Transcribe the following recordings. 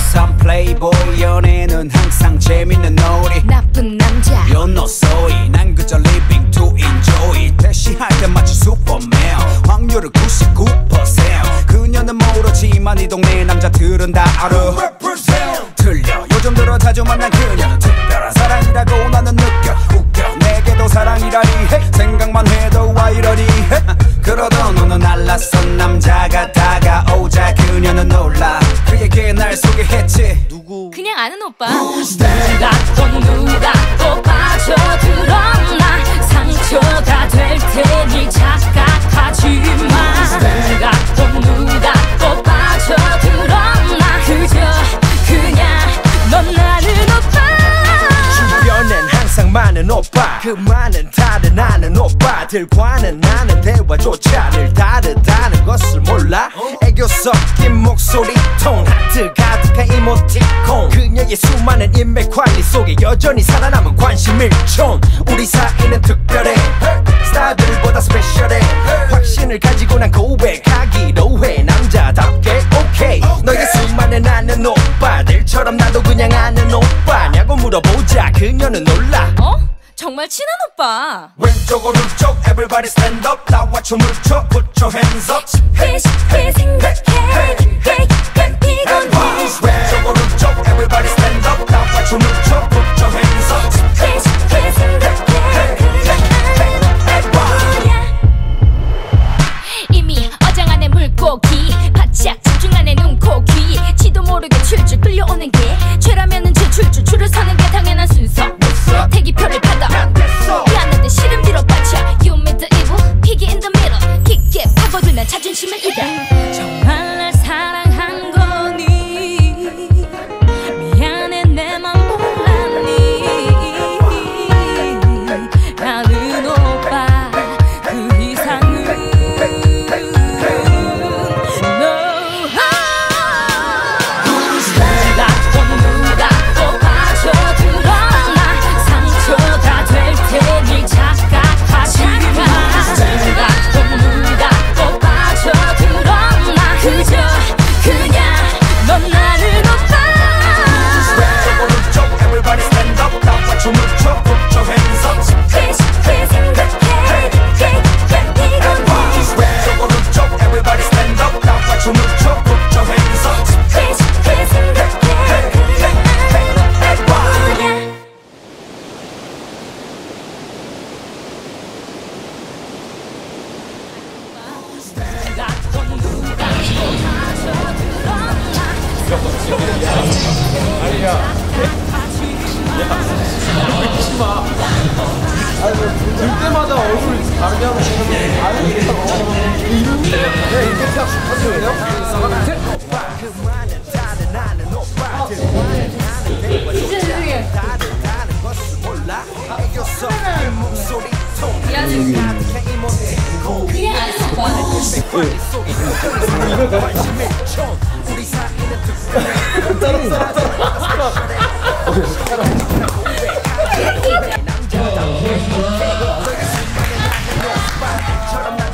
항상 플레이보이 연애는 항상 재밌는 놀이 나쁜 남자 You're not sorry 난 그저 living to enjoy 대시할 때 마치 슈퍼맨 확률은 99% 그녀는 모르지만 이 동네 남자들은 다 알아 Represent 틀려 요즘 들어 자주 만난 그녀는 특별한 사랑이라고 나는 느껴 웃겨 내게도 사랑이라니 해 생각만 해도 와 이러니해 그러던 어느 날 낯선 남자가 다가오자 그녀는 놀라 그에게 날 소개했지 누구 그냥 아는 오빠 누가 또 누가 또 빠져들었나 상처가 될 테니 착각하지 마 누가 또 누가 또 빠져들었나 그저 그냥 넌 나는 오빠 주변엔 항상 많은 오빠 그 많은 다른 아는 오빠들과는 나는 대화조차 늘 다르다는 것을 몰라 애교 섞인 목소리 톤 하트 가득한 이모티콘 그녀의 수많은 인맥 관리 속에 여전히 살아남은 관심 일촌 우리 사이는 특별해 스타들보다 스페셜해 확신을 가지고 난 고백하기로 해 남자답게 오케이 너의 수많은 아는 오빠들처럼 나도 그냥 아는 오빠냐고 물어보자 그녀는 놀라 정말 친한 오빠 왼쪽 오른쪽 everybody stand up 나와 춤을 춰 put your hands up 쉽게 생각해 계획은 피곤해 왼쪽 오른쪽 everybody stand up 나와 춤을 춰 put your hands up 쉽게 생각해 그게 이미 어장 안에 물고기 바짝 집중 안에 눈, 코, 귀 지도 모르게 출줄 끌려오는 게 죄라면은 제 출줄 줄을 서는 게 당연한 순서 대기표를 받아 피하는데 시름 뒤로 빠져 You meet the evil, piggy in the middle 깊게 파고들면 자존심을 잃어 정말 날 사랑한 거니 미안해 내 맘 몰랐니 나는 오빠 그 이상은 No 누가 또 누가 또 빠져들어 상처가 될 테니 착각하지 마 누가 또 누가 또 빠져들었나 그저 그냥 넌 나는 오빠 왼쪽 오른쪽 everybody stand up 나와 춤을 춰 put your hands up 쉽게 생각해 계획은 피곤해 왼쪽 오른쪽 everybody stand up 나와 춤을 춰 put your hands up 쉽게 생각해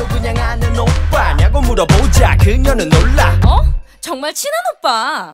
그냥 나는 오빠야 그녀는 놀라 정말 친한 오빠